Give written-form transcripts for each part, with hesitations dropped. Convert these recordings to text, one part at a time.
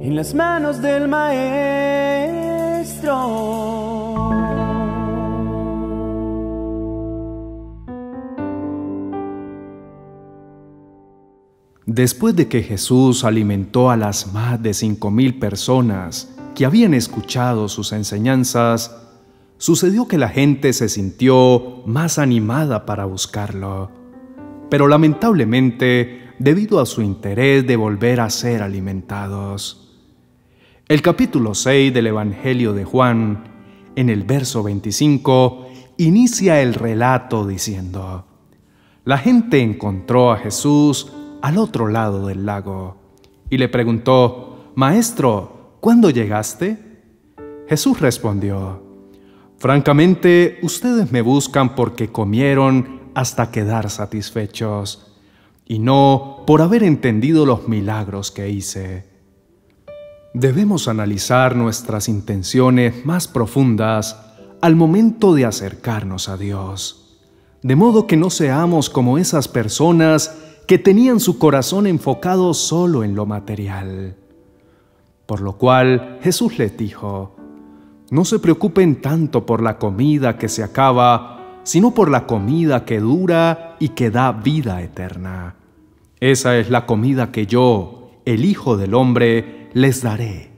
en las manos del Maestro. Después de que Jesús alimentó a las más de 5.000 personas que habían escuchado sus enseñanzas, sucedió que la gente se sintió más animada para buscarlo. Pero lamentablemente, debido a su interés de volver a ser alimentados. El capítulo 6 del Evangelio de Juan, en el verso 25, inicia el relato diciendo: la gente encontró a Jesús al otro lado del lago y le preguntó: Maestro, ¿cuándo llegaste? Jesús respondió: francamente, ustedes me buscan porque comieron hasta quedar satisfechos, y no por haber entendido los milagros que hice. Debemos analizar nuestras intenciones más profundas al momento de acercarnos a Dios, de modo que no seamos como esas personas que tenían su corazón enfocado solo en lo material. Por lo cual Jesús les dijo: no se preocupen tanto por la comida que se acaba, sino por la comida que dura y que da vida eterna. Esa es la comida que yo, el Hijo del Hombre, les daré.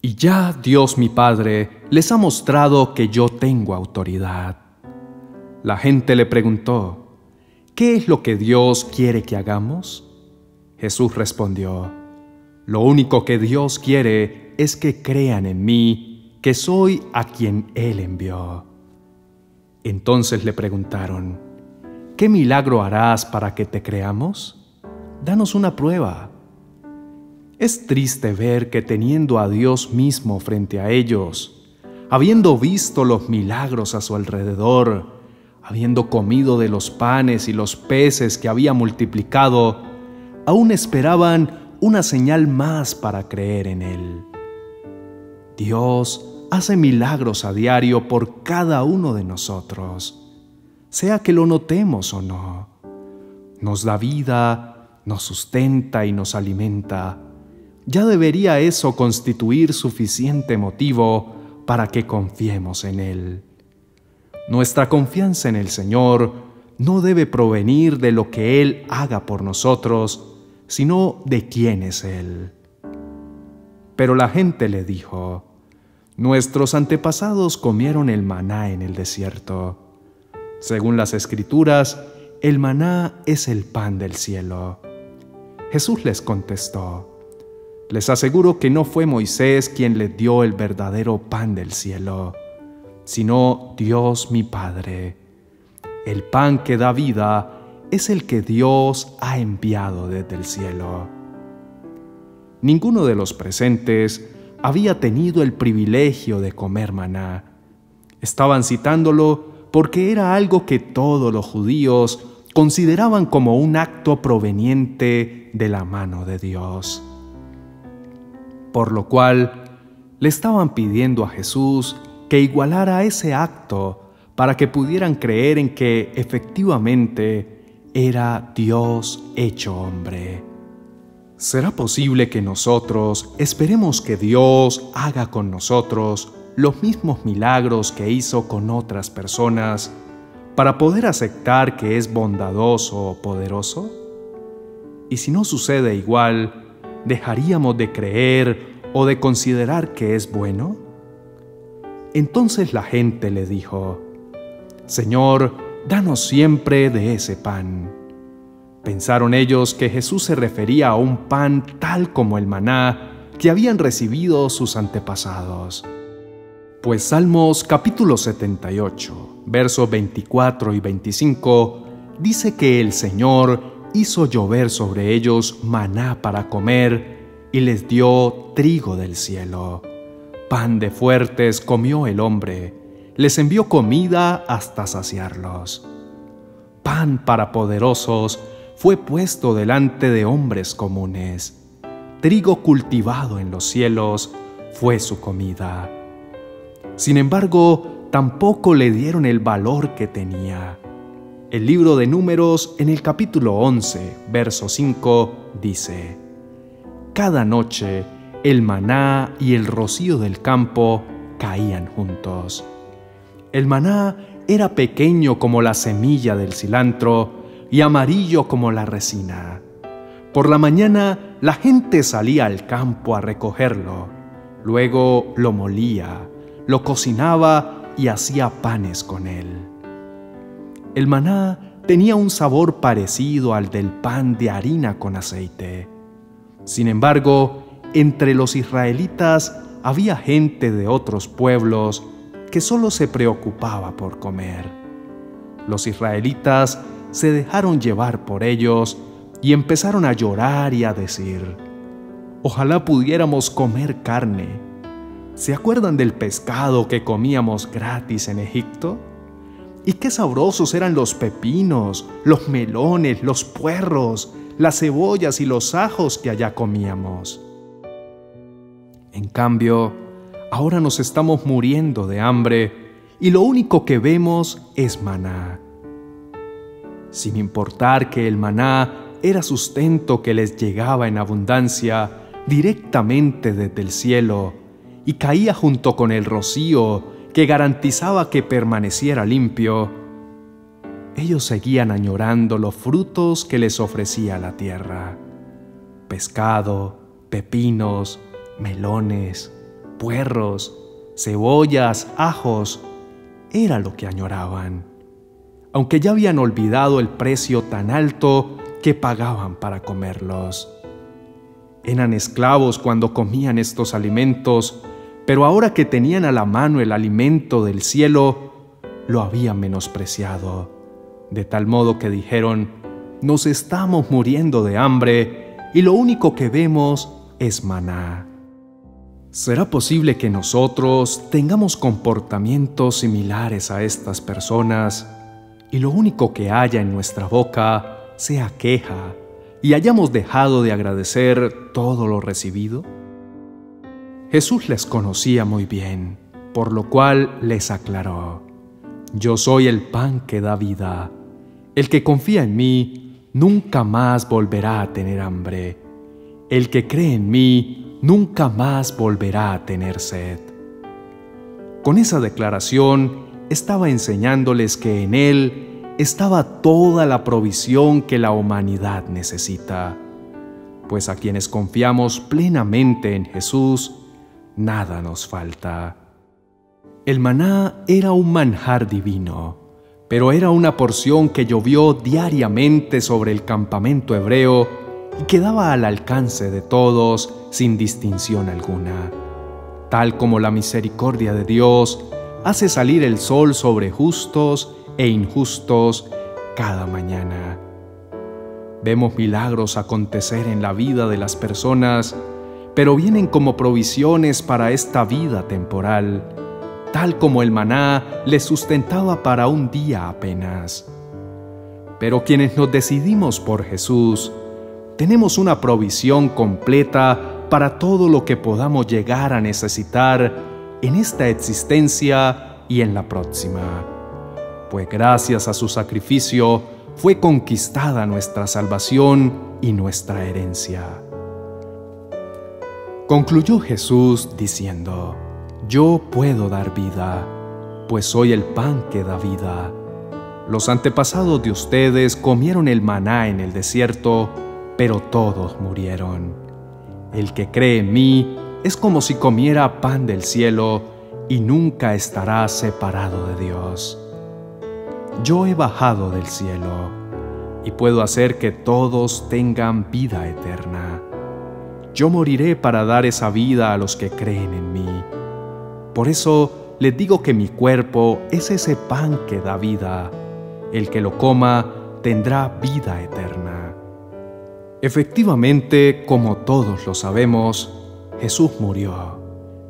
Y ya Dios mi Padre les ha mostrado que yo tengo autoridad. La gente le preguntó: ¿qué es lo que Dios quiere que hagamos? Jesús respondió: lo único que Dios quiere es que crean en mí, que soy a quien Él envió. Entonces le preguntaron: ¿qué milagro harás para que te creamos? Danos una prueba. Es triste ver que teniendo a Dios mismo frente a ellos, habiendo visto los milagros a su alrededor, habiendo comido de los panes y los peces que había multiplicado, aún esperaban una señal más para creer en Él. Dios hace milagros a diario por cada uno de nosotros, sea que lo notemos o no. Nos da vida, nos sustenta y nos alimenta. Ya debería eso constituir suficiente motivo para que confiemos en Él. Nuestra confianza en el Señor no debe provenir de lo que Él haga por nosotros, sino de quién es Él. Pero la gente le dijo: nuestros antepasados comieron el maná en el desierto. Según las Escrituras, el maná es el pan del cielo. Jesús les contestó: les aseguro que no fue Moisés quien les dio el verdadero pan del cielo, sino Dios mi Padre. El pan que da vida es el que Dios ha enviado desde el cielo. Ninguno de los presentes había tenido el privilegio de comer maná. Estaban citándolo porque era algo que todos los judíos consideraban como un acto proveniente de la mano de Dios. Por lo cual, le estaban pidiendo a Jesús que igualara ese acto para que pudieran creer en que efectivamente era Dios hecho hombre. ¿Será posible que nosotros esperemos que Dios haga con nosotros los mismos milagros que hizo con otras personas para poder aceptar que es bondadoso o poderoso? Y si no sucede igual, ¿dejaríamos de creer o de considerar que es bueno? Entonces la gente le dijo: Señor, danos siempre de ese pan. Pensaron ellos que Jesús se refería a un pan tal como el maná que habían recibido sus antepasados. Pues Salmos capítulo 78, versos 24 y 25, dice que el Señor hizo llover sobre ellos maná para comer y les dio trigo del cielo. Pan de fuertes comió el hombre, les envió comida hasta saciarlos. Pan para poderosos fue puesto delante de hombres comunes. Trigo cultivado en los cielos fue su comida. Sin embargo, tampoco le dieron el valor que tenía. El libro de Números, en el capítulo 11, verso 5, dice: cada noche el maná y el rocío del campo caían juntos. El maná era pequeño como la semilla del cilantro y amarillo como la resina. Por la mañana la gente salía al campo a recogerlo. Luego lo molía, lo cocinaba y hacía panes con él. El maná tenía un sabor parecido al del pan de harina con aceite. Sin embargo, entre los israelitas había gente de otros pueblos que solo se preocupaba por comer. Los israelitas se dejaron llevar por ellos y empezaron a llorar y a decir: «Ojalá pudiéramos comer carne. ¿Se acuerdan del pescado que comíamos gratis en Egipto? Y qué sabrosos eran los pepinos, los melones, los puerros, las cebollas y los ajos que allá comíamos. En cambio, ahora nos estamos muriendo de hambre y lo único que vemos es maná». Sin importar que el maná era sustento que les llegaba en abundancia directamente desde el cielo y caía junto con el rocío que garantizaba que permaneciera limpio, ellos seguían añorando los frutos que les ofrecía la tierra: pescado, pepinos, melones, puerros, cebollas, ajos. Era lo que añoraban, aunque ya habían olvidado el precio tan alto que pagaban para comerlos. Eran esclavos cuando comían estos alimentos, pero ahora que tenían a la mano el alimento del cielo, lo habían menospreciado, de tal modo que dijeron: «Nos estamos muriendo de hambre y lo único que vemos es maná». ¿Será posible que nosotros tengamos comportamientos similares a estas personas y lo único que haya en nuestra boca sea queja y hayamos dejado de agradecer todo lo recibido? Jesús les conocía muy bien, por lo cual les aclaró: «Yo soy el pan que da vida. El que confía en mí nunca más volverá a tener hambre. El que cree en mí nunca más volverá a tener sed». Con esa declaración estaba enseñándoles que en él estaba toda la provisión que la humanidad necesita, pues a quienes confiamos plenamente en Jesús, nada nos falta. El maná era un manjar divino, pero era una porción que llovió diariamente sobre el campamento hebreo y quedaba al alcance de todos sin distinción alguna, tal como la misericordia de Dios hace salir el sol sobre justos e injustos cada mañana. Vemos milagros acontecer en la vida de las personas, pero vienen como provisiones para esta vida temporal, tal como el maná les sustentaba para un día apenas. Pero quienes nos decidimos por Jesús, tenemos una provisión completa para todo lo que podamos llegar a necesitar en esta existencia y en la próxima, pues gracias a su sacrificio fue conquistada nuestra salvación y nuestra herencia. Concluyó Jesús diciendo: «Yo puedo dar vida, pues soy el pan que da vida. Los antepasados de ustedes comieron el maná en el desierto, pero todos murieron. El que cree en mí es como si comiera pan del cielo y nunca estará separado de Dios. Yo he bajado del cielo y puedo hacer que todos tengan vida eterna. Yo moriré para dar esa vida a los que creen en mí. Por eso les digo que mi cuerpo es ese pan que da vida. El que lo coma tendrá vida eterna». Efectivamente, como todos lo sabemos, Jesús murió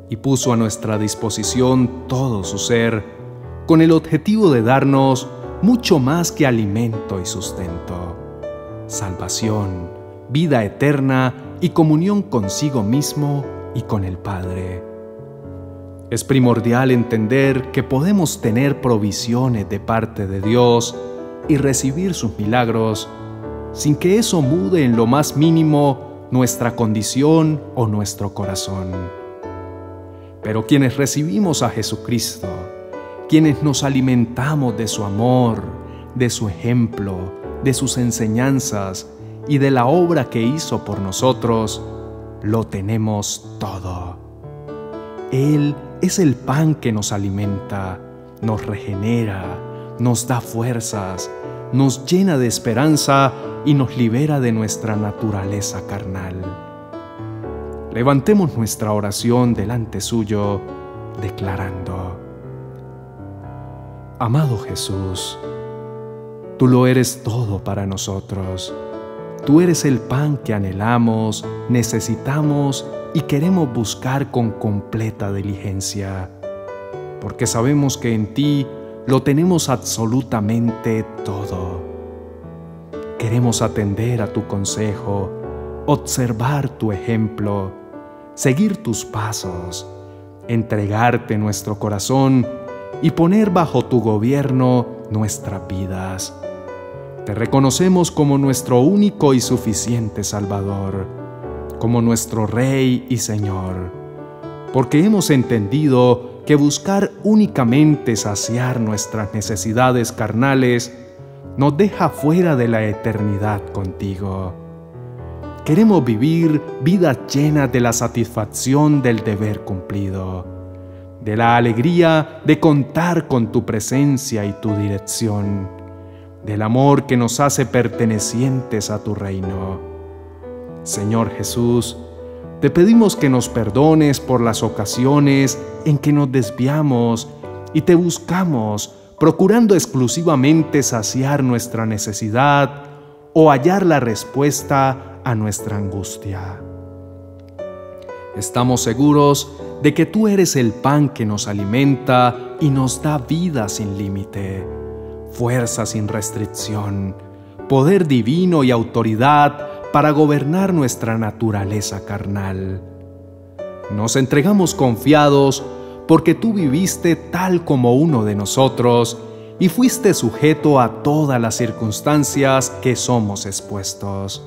y puso a nuestra disposición todo su ser con el objetivo de darnos mucho más que alimento y sustento: salvación, vida eterna y comunión consigo mismo y con el Padre. Es primordial entender que podemos tener provisiones de parte de Dios y recibir sus milagros sin que eso mude en lo más mínimo nuestra condición o nuestro corazón. Pero quienes recibimos a Jesucristo, quienes nos alimentamos de su amor, de su ejemplo, de sus enseñanzas y de la obra que hizo por nosotros, lo tenemos todo. Él es el pan que nos alimenta, nos regenera, nos da fuerzas, nos llena de esperanza y nos libera de nuestra naturaleza carnal. Levantemos nuestra oración delante suyo, declarando: Amado Jesús, tú lo eres todo para nosotros. Tú eres el pan que anhelamos, necesitamos y queremos buscar con completa diligencia, porque sabemos que en ti lo tenemos absolutamente todo. Queremos atender a tu consejo, observar tu ejemplo, seguir tus pasos, entregarte nuestro corazón y poner bajo tu gobierno nuestras vidas. Te reconocemos como nuestro único y suficiente Salvador, como nuestro Rey y Señor, porque hemos entendido que buscar únicamente saciar nuestras necesidades carnales nos deja fuera de la eternidad contigo. Queremos vivir vidas llenas de la satisfacción del deber cumplido, de la alegría de contar con tu presencia y tu dirección, del amor que nos hace pertenecientes a tu reino. Señor Jesús, te pedimos que nos perdones por las ocasiones en que nos desviamos y te buscamos, procurando exclusivamente saciar nuestra necesidad o hallar la respuesta a nuestra angustia. Estamos seguros de que tú eres el pan que nos alimenta y nos da vida sin límite, fuerza sin restricción, poder divino y autoridad para gobernar nuestra naturaleza carnal. Nos entregamos confiados porque tú viviste tal como uno de nosotros y fuiste sujeto a todas las circunstancias que somos expuestos,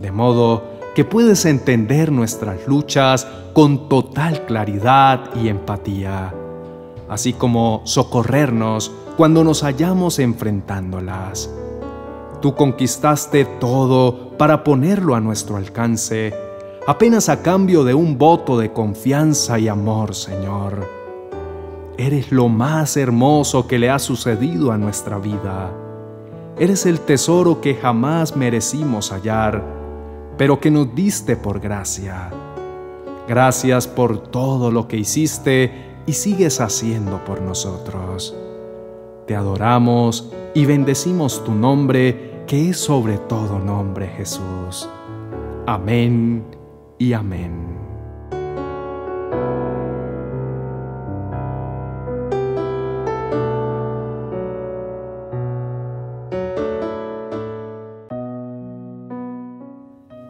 de modo que puedes entender nuestras luchas con total claridad y empatía, así como socorrernos cuando nos hallamos enfrentándolas. Tú conquistaste todo para ponerlo a nuestro alcance, apenas a cambio de un voto de confianza y amor, Señor. Eres lo más hermoso que le ha sucedido a nuestra vida. Eres el tesoro que jamás merecimos hallar, pero que nos diste por gracia. Gracias por todo lo que hiciste y sigues haciendo por nosotros. Te adoramos y bendecimos tu nombre, que es sobre todo nombre, Jesús. Amén y amén.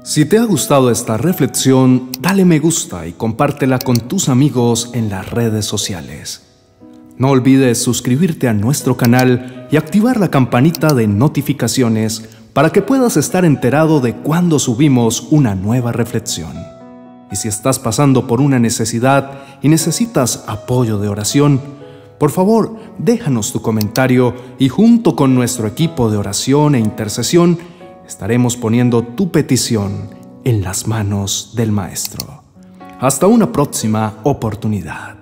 Si te ha gustado esta reflexión, dale me gusta y compártela con tus amigos en las redes sociales. No olvides suscribirte a nuestro canal y activar la campanita de notificaciones para que puedas estar enterado de cuando subimos una nueva reflexión. Y si estás pasando por una necesidad y necesitas apoyo de oración, por favor, déjanos tu comentario y junto con nuestro equipo de oración e intercesión, estaremos poniendo tu petición en las manos del Maestro. Hasta una próxima oportunidad.